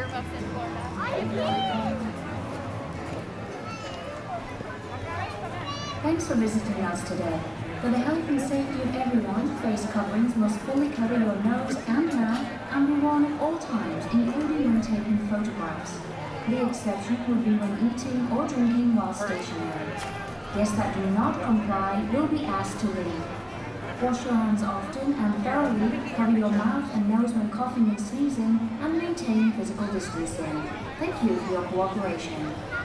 earmuffs in Florida. Thanks for visiting us today. For the health and safety of everyone, face coverings must fully cover your nose and mouth and be worn at all times, including when taking photographs. The exception will be when eating or drinking while stationary. Guests that do not comply will be asked to leave. Wash your hands often and thoroughly, cover your mouth and nose when coughing and sneezing, and maintain physical distancing. Thank you for your cooperation.